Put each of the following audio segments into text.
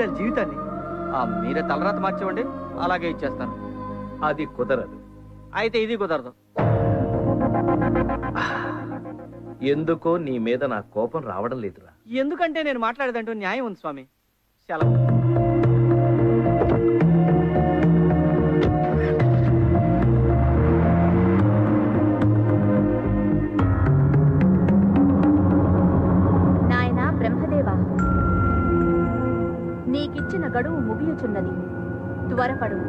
గారి జీవితాన్ని మీరే తలరాత మార్చేవండి, అలాగే ఇచ్చేస్తాను. అది కుదరదు. అయితే ఇది కుదరదు. ఎందుకో నీ మీద నా కోపం రావడం లేదురా. ఎందుకంటే నేను మాట్లాడేదంటూ న్యాయం ఉంది స్వామి. సెలవు. నాయనా బ్రహ్మదేవా, నీకిచ్చిన గడువు ముగియుచున్నది, త్వరపడు.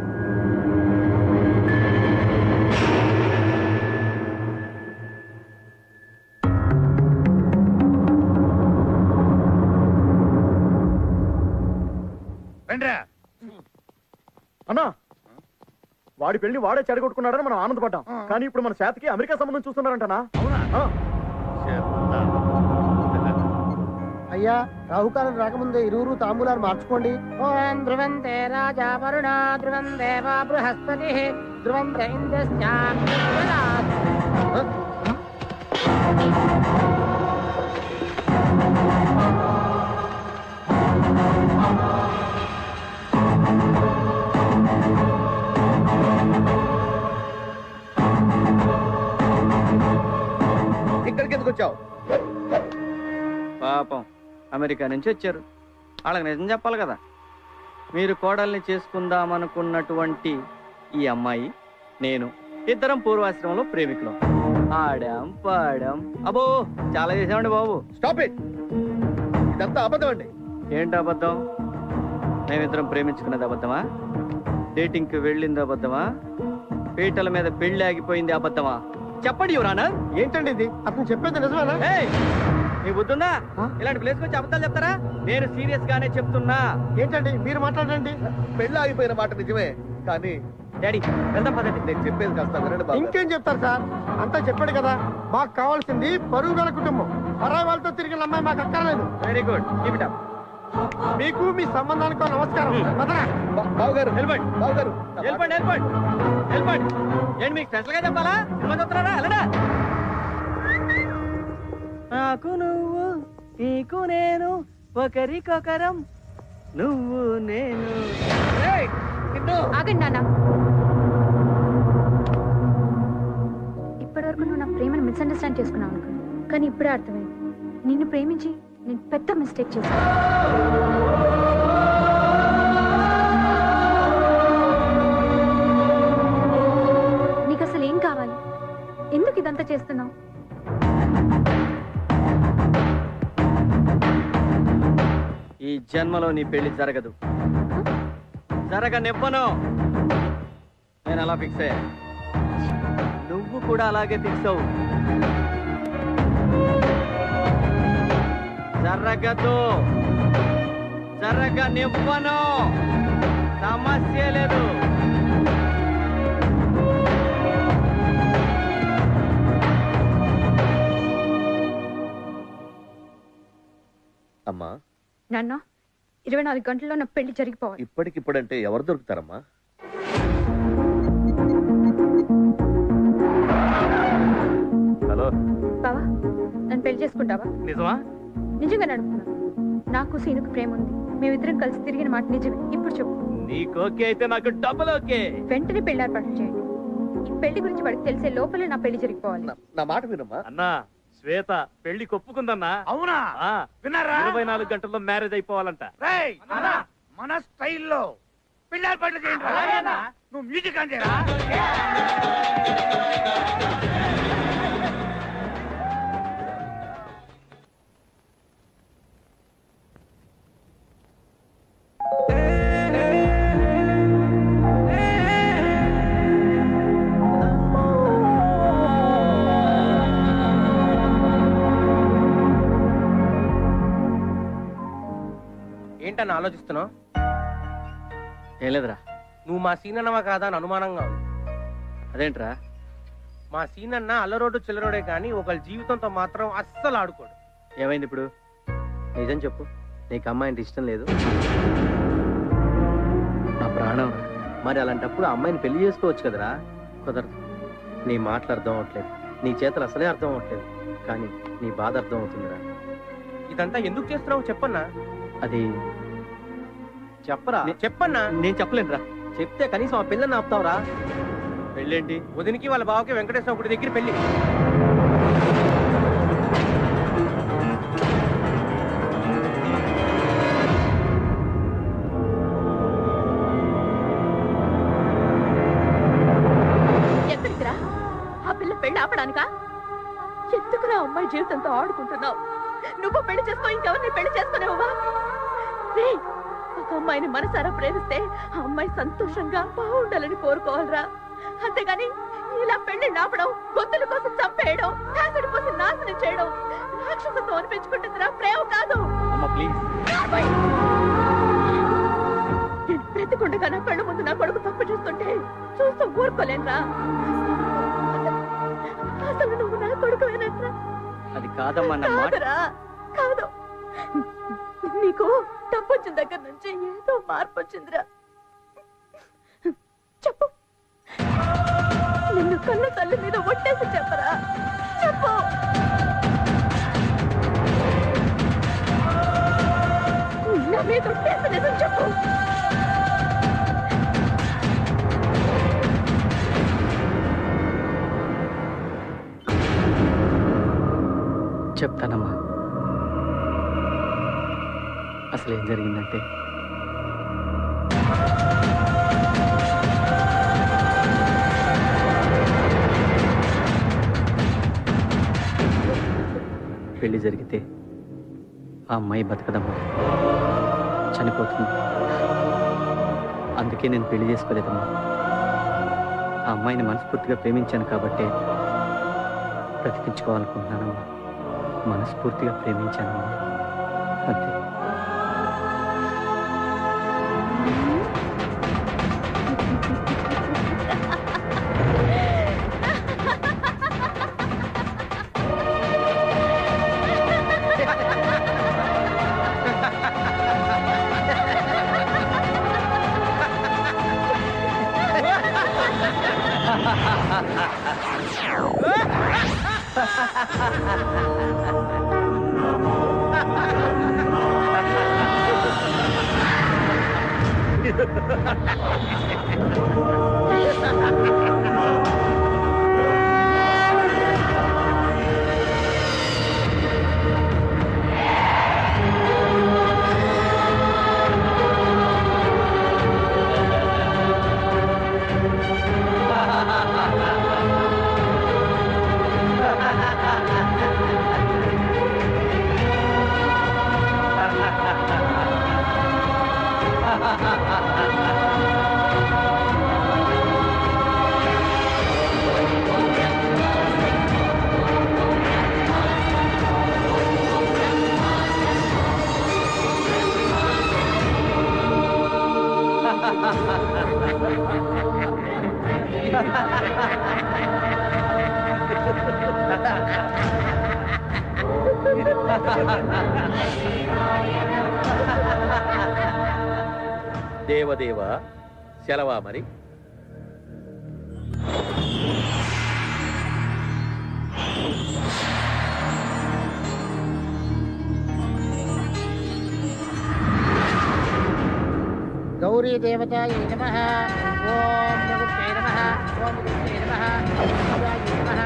అన్నా, వాడి పెళ్లి వాడే చెడగొట్టుకున్నాడని మనం ఆనందపడ్డాం, కానీ ఇప్పుడు మన శాతకి అమెరికా సంబంధం చూస్తున్నారంటనా? అయ్యా, రాహుకాలం రాకముందే ఇరువురు తాంబూలాలు మార్చుకోండి. ఓం ధ్రువం తే రాజా వరుణ, ధ్రువం దేవా బృహస్పతి, ధ్రువం ఇక్కడికి ఎందుకు వచ్చావు? పాపం అమెరికా నుంచి వచ్చారు, వాళ్ళకి నిజం చెప్పాలి కదా. మీరు కోడల్ని చేసుకుందామనుకున్నటువంటి ఈ అమ్మాయి నేను ఇద్దరం పూర్వాశ్రమంలో ప్రేమికులం. ఆడాం పాడాం, అబ్బో చాలా చేసామండి బాబు. స్టాప్ ఇట్, ఇదంతా అబద్ధం అండి. ఏంటి అబద్ధం? మేమిద్దరం ప్రేమించుకున్నది అబద్ధమా? డేటింగ్కి వెళ్ళింది అబద్ధమా? పీటల మీద పెళ్లి ఆగిపోయింది అబద్ధమా? చెప్పండి యువర్ ఆనర్. ఏంటండి ఇది? అతను చెప్పేది నిజమేనా? నీ బుద్ధుందా? ఇలాంటి ప్లేస్కి వచ్చి అబద్ధాలు చెప్తారా? నేను సీరియస్ గానే చెప్తున్నా. ఏంటండి మీరు మాట్లాడండి. పెళ్లి ఆగిపోయిన మాట నిజమే, కానీ డాడీ వెళ్దాం పదండి. నేను చెప్పేది కాస్త. ఇంకేం చెప్తారు సార్, అంతా చెప్పాడు కదా. మాకు కావాల్సింది పరువు గల కుటుంబం, పరాయి వాళ్ళతో తిరిగిన అమ్మాయి మాకు అక్కర్లేదు. Very good, keep it up. మీకు మీ సంబంధానికి నమస్కారం. నాకు నువ్వు, నీకు నేను, ఒకరికొకరం నువ్వు నేను. ఆగండి నాన్న, ఇప్పటివరకు నువ్వు నా ప్రేమను మిస్అండర్స్టాండ్ చేసుకున్నావు అనుకో, కానీ ఇప్పుడే అర్థమైంది నిన్ను ప్రేమించి నేను పెద్ద మిస్టేక్ చేశాను. నీకు అసలు ఏం కావాలి? ఎందుకు ఇదంతా చేస్తున్నావు? ఈ జన్మలో నీ పెళ్లి జరగదు, జరగనివ్వను. నేను అలా ఫిక్స్ అయ్యా, నువ్వు కూడా అలాగే ఫిక్స్ అవు. జరగదు, జరగనివ్వను, సమస్య లేదు. అమ్మా నాన్న, 24 గంటల్లో నా పెళ్లి జరిగిపోవాలి. ఇప్పటికిప్పుడంటే ఎవరు దొరుకుతారమ్మా? హలో బావా, నన్ను పెళ్లి చేసుకుంటావా? నిజమా? నిజంగా అడుగుతున్నా. నాకు సీనుకు ప్రేమ ఉంది, మేమిద్దరం కలిసి తిరిగిన మాట నిజమే. ఇప్పుడు చెప్పు. నీకు ఓకే అయితే నాకు డబుల్ ఓకే. వెంటనే పెళ్లి ఏర్పాటు చేయండి. ఈ పెళ్లి గురించి వాడికి తెలిసే లోపలే నా పెళ్లి జరిగిపోవాలి. నా మాట వినమ్మా. అన్నా, శ్వేత పెళ్లి ఒప్పుకుందన్నా. అవునా? విన్నారా? 24 గంటల్లో మ్యారేజ్ అయిపోవాలంట. రేయ్ అన్నా, మన స్టైల్లో పెళ్లి ఏర్పాట్లు చేయండి. నువ్వు మ్యూజిక్ అంటే ఆలోచిస్తున్నావు? ఏం లేదురా, నువ్వు మా సీనన్నవా కాదా అని అనుమానంగా ఉంది. అదేంట్రా? మా సీనన్న అల్లరోడు చిల్లరోడే కానీ ఒకళ్ళ జీవితంతో మాత్రం అస్సలు ఆడుకోడు. ఏమైంది ఇప్పుడు? నిజం చెప్పు, నీకు అమ్మాయి అంటే ఇష్టం లేదు? నా ప్రాణం. మరి అలాంటప్పుడు అమ్మాయిని పెళ్లి చేసుకోవచ్చు కదరా? కుదరదు. నీ మాటలు అర్థం అవట్లేదు, నీ చేతలు అసలే అర్థం అవట్లేదు, కానీ నీ బాధ అర్థం అవుతుందిరా. ఇదంతా ఎందుకు చేస్తున్నావు చెప్పన్నా? అది చెప్పరా? చెప్పన్నా, నేను చెప్పలేను రా. చెప్తే కనీసం ఆ పిల్లని ఆపుతావురా. పెళ్ళేంటి? వదినికి వాళ్ళ బావకి వెంకటేశ్వర గుడి దగ్గర పెళ్ళి. ఎక్కడికిరా? ఆ పిల్ల పెళ్లి ఆపడానికా? ఎందుకురా అమ్మాయి జీవితంతో ఆడుకుంటున్నావు? నువ్వు పెళ్లి చేసుకో, ఇంకెవరిని పెళ్లి చేసుకునేవా? ఒక అమ్మాయిని మనసారా ప్రేమిస్తే ఆ అమ్మాయి సంతోషంగా బాగుండాలని కోరుకోవాలరా, అంతేగాని ఇలా పెళ్లి నాపడం, గొంతుల కోసం చంపేయడం, తాకడి కోసం నాశనం చేయడం రాక్షసత్వం అనిపించుకుంటుందిరా. ప్రేమ కాదు. నేను బ్రతికుండగా నా కళ్ళ ముందు నా కొడుకు తప్పు చేస్తుంటే చూస్తూ ఊరుకోలేనురా. అసలు నువ్వు నా కొడుకువేనట్రా? అది కాదమ్మా. కాదు, నీకు డబ్బు వచ్చిన దగ్గర నుంచి ఏదో మార్పు వచ్చిందిరా. చెప్పు, నిన్ను కళ్ళ తల్లి మీద ఒట్టేసి చెప్పరా? చెప్పు. నా మీద ఒట్టేసి నిజం చెప్పు. చెప్తానమ్మా. అసలు ఏం జరిగిందంటే, పెళ్లి జరిగితే ఆ అమ్మాయి బతకదమ్మా, చనిపోతుంది. అందుకే నేను పెళ్లి చేసుకోలేదమ్మా. ఆ అమ్మాయిని మనస్ఫూర్తిగా ప్రేమించాను కాబట్టే బ్రతికించుకోవాలనుకుంటున్నానమ్మా. మనస్ఫూర్తిగా ప్రేమించానమ్మా, అంతే. దేవదేవా, సెలవా మరి. గౌరీ దేవతాయ నమః. ఓం నమః నమః. ఓం నమః నమః.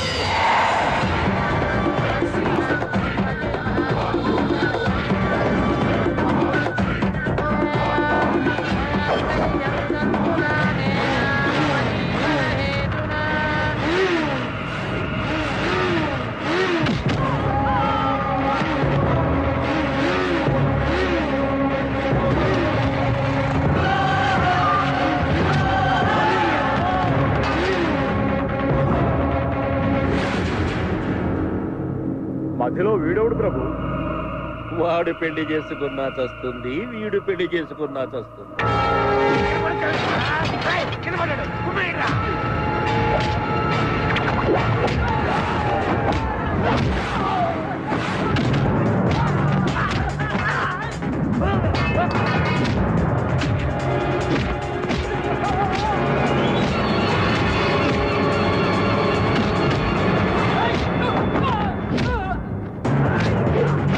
మధ్యలో వీడవుడు ప్రభు. వాడు పెళ్లి చేసుకున్నా చస్తుంది, వీడు పెళ్లి చేసుకున్నా చస్తుంది. Yeah.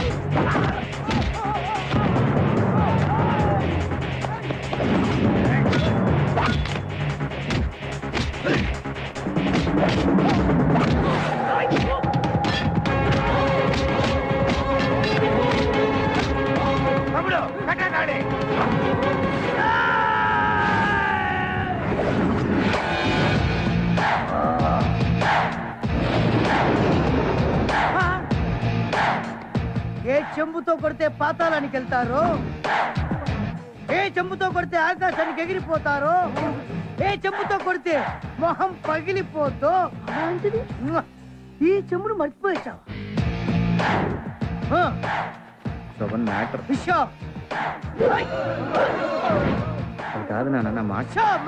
ఏ చెంబుతో కొడితే పాతాళానికి వెళ్తారో, ఏ చెంబుతో కొడితే ఆకాశానికి ఎగిరిపోతారో, ఏ చెంబుతో కొడితే మొహం పగిలిపోతో ఈ చెంబును మర్చిపోయేశావు. కాదు నాన్న,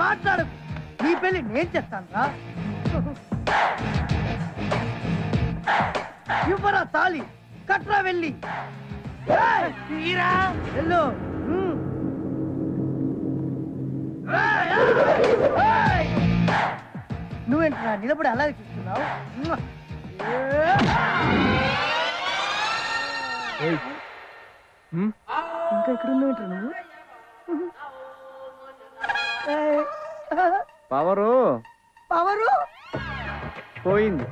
మాట్లాడు. నీ పెళ్లి నేను చేస్తాను రా. ఇవ్వరా తాళి, కట్రా వెళ్ళి. నువ్వేంటరా నిలబడి అలాగే చూస్తున్నావు? ఇంకా ఇక్కడ ఉన్నావేంట్రా నువ్వు? పవరు పవరు పోయింది.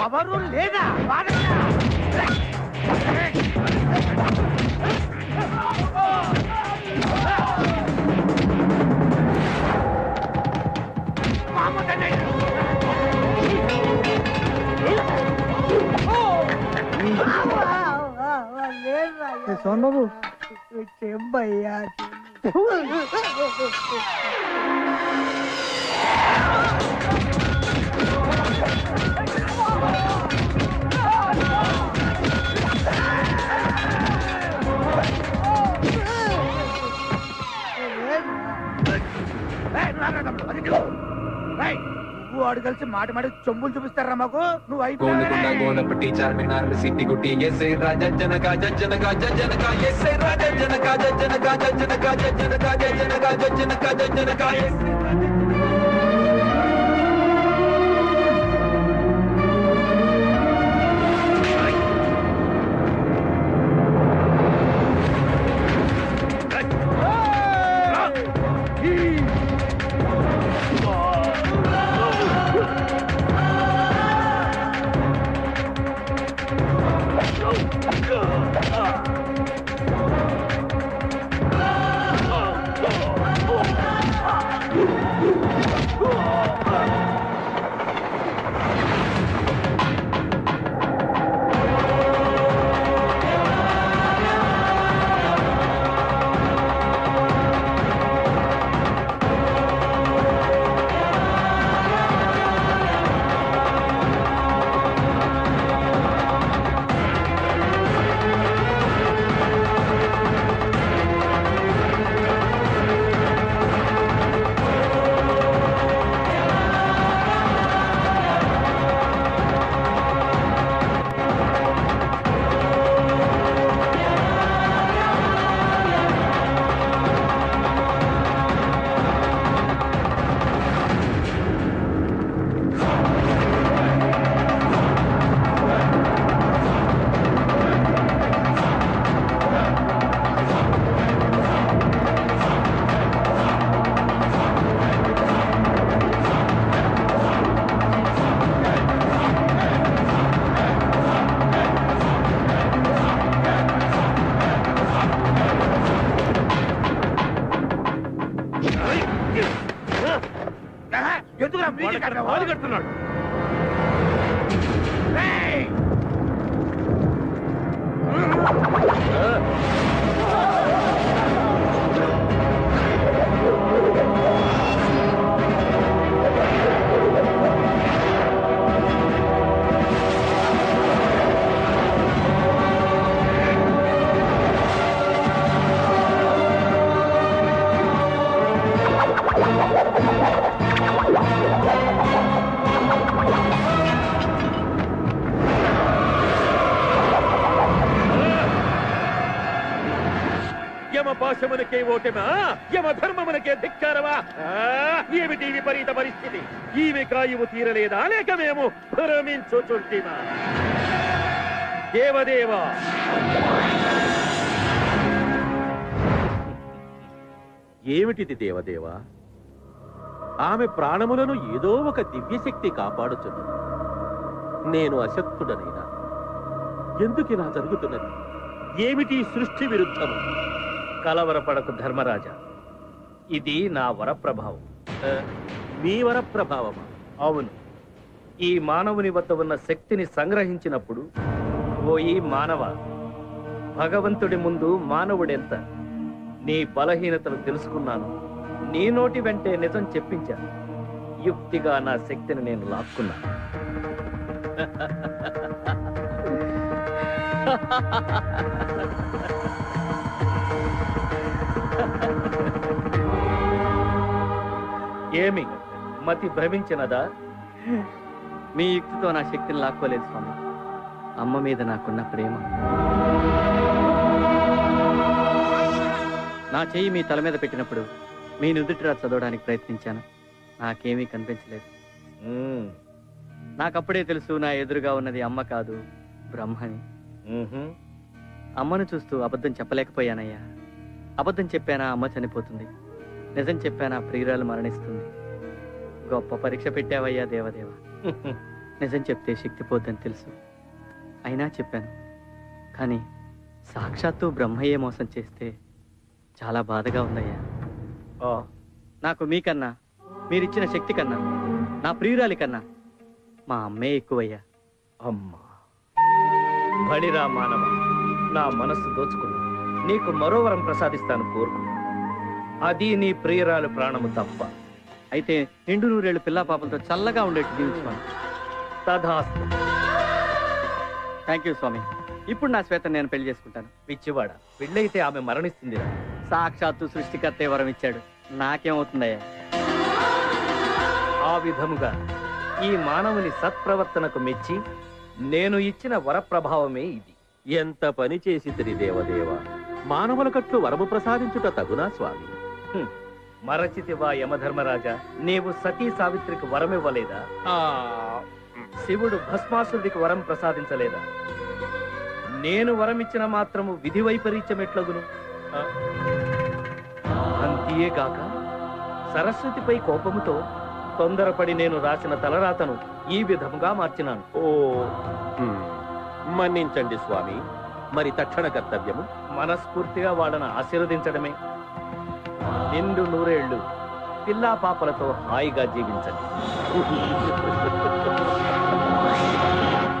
పవరు లేదా? సోన్ బాబు చెంబయ్యా. నువ్వు ఆడు కలిసి మాట మాట చెంబులు చూపిస్తారా మాకు? నువ్వు అయిపోయి భాషమునకే ఓటమా, యమ ధర్మమునకే ధిక్కారమా! ఏమిటి విపరీత పరిస్థితి? ఈమె కాయము తీరలేదా లేక మేము భ్రమించుచుంటిమా? దేవదేవా, ఏమిటిది దేవదేవా? ఆమె ప్రాణములను ఏదో ఒక దివ్యశక్తి కాపాడుచున్నది. నేను అశక్తుడనైనా ఎందుకిలా జరుగుతున్నది? ఏమిటి సృష్టి విరుద్ధము? కలవరపడకు ధర్మరాజా, ఇది నా వరప్రభావం. మీ వరప్రభావమా? అవును, ఈ మానవుని వద్ద ఉన్న శక్తిని సంగ్రహించినప్పుడు ఓయి మానవ, భగవంతుడి ముందు మానవుడెంత, నీ బలహీనతను తెలుసుకున్నాను, నీ నోటి వెంటే నిజం చెప్పించాను, యుక్తిగా నా శక్తిని నేను లాక్కున్నాను. ఏమి మతి భ్రమించినదా? మీ యుక్తితో నా శక్తిని లాక్కోలేదు స్వామి, అమ్మ మీద నాకున్న ప్రేమ. నా చెయ్యి మీ తల మీద పెట్టినప్పుడు మీ నుదుటిరా చదవడానికి ప్రయత్నించాను, నాకేమీ కనిపించలేదు. నాకప్పుడే తెలుసు నా ఎదురుగా ఉన్నది అమ్మ కాదు బ్రహ్మని. అమ్మను చూస్తూ అబద్ధం చెప్పలేకపోయానయ్యా. అబద్ధం చెప్పానా అమ్మ చనిపోతుంది, నిజం చెప్పానా ప్రియురాలు మరణిస్తుంది. గొప్ప పరీక్ష పెట్టావయ్యా దేవదేవ. నిజం చెప్తే శక్తి పోద్దని తెలుసు, అయినా చెప్పాను. కానీ సాక్షాత్తు బ్రహ్మయ్యే మోసం చేస్తే చాలా బాధగా ఉందయ్యా. నాకు మీకన్నా, మీరిచ్చిన శక్తి కన్నా, నా ప్రియురాలి కన్నా మా అమ్మే ఎక్కువయ్యా. అమ్మా బలిరా మానవ, నా మనస్సు దోచుకున్నా, నీకు మరో వరం ప్రసాదిస్తాను కోరుకు, అది నీ ప్రియురాలు ప్రాణము తప్ప. అయితే నిండు నూరేళ్ళు పిల్లా పాపలతో చల్లగా ఉండేట్టు జీవించమని. తథాస్తు. థ్యాంక్ యూ స్వామి. ఇప్పుడు నా శ్వేతను నేను పెళ్లి చేసుకుంటాను. పిచ్చివాడ, పెళ్ళైతే ఆమె మరణిస్తుంది. సాక్షాత్తు సృష్టికర్తే వరం ఇచ్చాడు, నాకేమవుతుందయ్యా? ఆ విధముగా ఈ మానవుని సత్ప్రవర్తనకు మెచ్చి నేను ఇచ్చిన వరప్రభావమే ఇది. ఎంత పని చేసి దేవదేవ, మానవుల కట్లు వరము ప్రసాదించుట తగునా స్వామి? మరచితివా యమధర్మరాజా, నీవు సతీ సావిత్రికి వరమివ్వలేదా? శివుడు భస్మాసురుడికి వరం ప్రసాదించలేదా? నేను వరమిచ్చిన మాత్రము విధి వైపరీత్యం ఎట్లగును? అంతేగాక సరస్వతిపై కోపముతో తొందరపడి నేను రాసిన తలరాతను ఈ విధముగా మార్చినాను. ఓ మన్నించండి స్వామి. మరి తక్షణ కర్తవ్యము మనస్ఫూర్తిగా వాళ్ళను ఆశీర్వదించడమే. నిండు నూరేళ్లు పిల్లా పాపలతో హాయిగా జీవించండి.